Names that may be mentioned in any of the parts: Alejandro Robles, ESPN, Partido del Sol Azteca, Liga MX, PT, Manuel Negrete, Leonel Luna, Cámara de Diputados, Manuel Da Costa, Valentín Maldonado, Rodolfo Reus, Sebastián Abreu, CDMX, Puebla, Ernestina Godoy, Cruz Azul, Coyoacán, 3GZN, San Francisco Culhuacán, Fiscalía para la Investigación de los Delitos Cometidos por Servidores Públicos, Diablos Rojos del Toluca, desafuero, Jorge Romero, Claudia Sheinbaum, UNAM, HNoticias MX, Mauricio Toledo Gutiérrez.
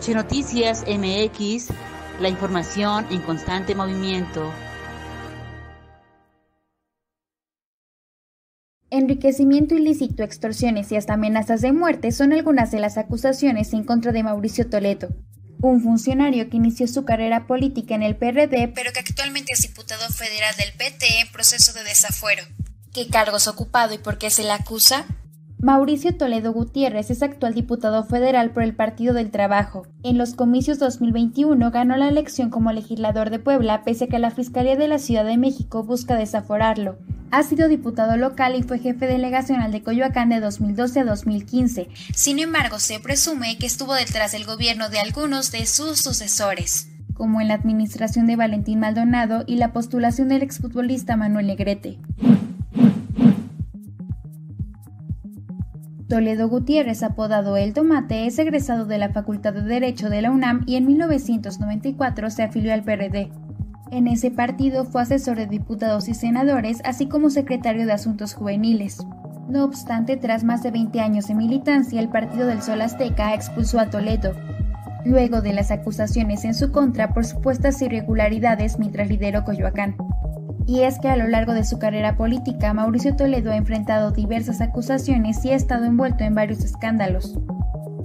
HNoticias MX, la información en constante movimiento. Enriquecimiento ilícito, extorsiones y hasta amenazas de muerte son algunas de las acusaciones en contra de Mauricio Toledo, un funcionario que inició su carrera política en el PRD, pero que actualmente es diputado federal del PT en proceso de desafuero. ¿Qué cargos ha ocupado y por qué se le acusa? Mauricio Toledo Gutiérrez es actual diputado federal por el Partido del Trabajo. En los comicios 2021 ganó la elección como legislador de Puebla, pese a que la Fiscalía de la Ciudad de México busca desaforarlo. Ha sido diputado local y fue jefe delegacional de Coyoacán de 2012 a 2015. Sin embargo, se presume que estuvo detrás del gobierno de algunos de sus sucesores, como en la administración de Valentín Maldonado y la postulación del exfutbolista Manuel Negrete. Toledo Gutiérrez, apodado El Tomate, es egresado de la Facultad de Derecho de la UNAM y en 1994 se afilió al PRD. En ese partido fue asesor de diputados y senadores, así como secretario de Asuntos Juveniles. No obstante, tras más de 20 años de militancia, el Partido del Sol Azteca expulsó a Toledo, luego de las acusaciones en su contra por supuestas irregularidades mientras lideró Coyoacán. Y es que a lo largo de su carrera política, Mauricio Toledo ha enfrentado diversas acusaciones y ha estado envuelto en varios escándalos.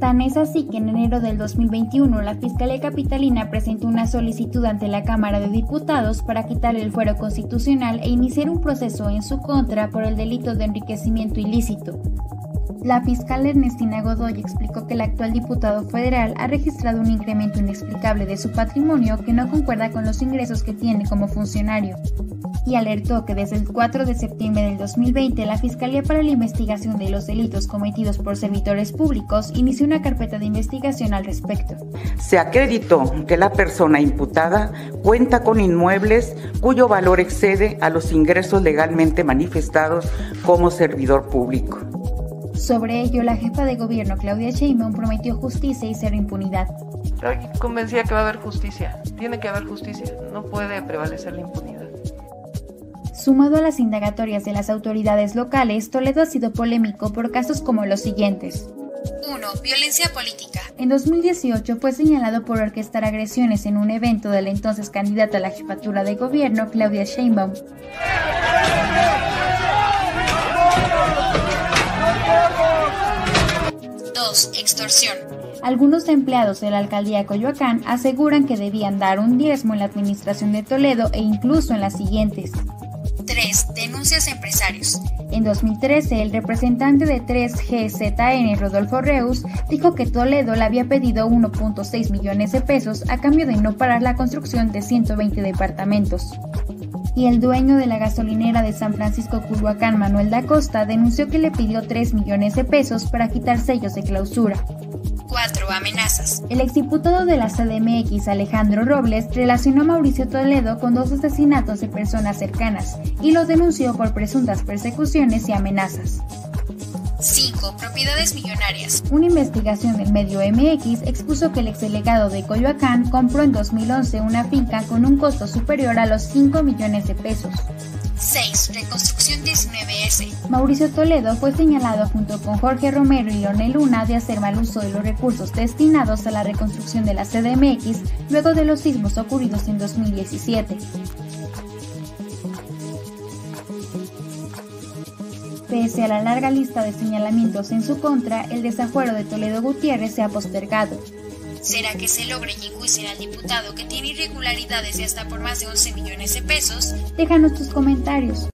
Tan es así que en enero del 2021 la Fiscalía Capitalina presentó una solicitud ante la Cámara de Diputados para quitarle el fuero constitucional e iniciar un proceso en su contra por el delito de enriquecimiento ilícito. La fiscal Ernestina Godoy explicó que el actual diputado federal ha registrado un incremento inexplicable de su patrimonio que no concuerda con los ingresos que tiene como funcionario, y alertó que desde el 4 de septiembre del 2020 la Fiscalía para la Investigación de los Delitos Cometidos por Servidores Públicos inició una carpeta de investigación al respecto. Se acreditó que la persona imputada cuenta con inmuebles cuyo valor excede a los ingresos legalmente manifestados como servidor público. Sobre ello, la jefa de gobierno, Claudia Sheinbaum, prometió justicia y cero impunidad. Estoy convencida que va a haber justicia. Tiene que haber justicia. No puede prevalecer la impunidad. Sumado a las indagatorias de las autoridades locales, Toledo ha sido polémico por casos como los siguientes. 1. Violencia política. En 2018 fue señalado por orquestar agresiones en un evento de la entonces candidata a la jefatura de gobierno, Claudia Sheinbaum. Extorsión. Algunos empleados de la alcaldía de Coyoacán aseguran que debían dar un diezmo en la administración de Toledo e incluso en las siguientes. 3. Denuncias a empresarios. En 2013, el representante de 3GZN, Rodolfo Reus, dijo que Toledo le había pedido 1.6 millones de pesos a cambio de no parar la construcción de 120 departamentos. Y el dueño de la gasolinera de San Francisco Culhuacán, Manuel Da Costa, denunció que le pidió 3 millones de pesos para quitar sellos de clausura. 4. Amenazas. El exdiputado de la CDMX, Alejandro Robles, relacionó a Mauricio Toledo con 2 asesinatos de personas cercanas y los denunció por presuntas persecuciones y amenazas. 5. Propiedades millonarias. Una investigación del medio MX expuso que el exdelegado de Coyoacán compró en 2011 una finca con un costo superior a los 5 millones de pesos. 6. Reconstrucción 19S. Mauricio Toledo fue señalado junto con Jorge Romero y Leonel Luna de hacer mal uso de los recursos destinados a la reconstrucción de la CDMX luego de los sismos ocurridos en 2017. Pese a la larga lista de señalamientos en su contra, el desafuero de Toledo Gutiérrez se ha postergado. ¿Será que se logre y enjuicien al diputado que tiene irregularidades y hasta por más de 11 millones de pesos? Déjanos tus comentarios.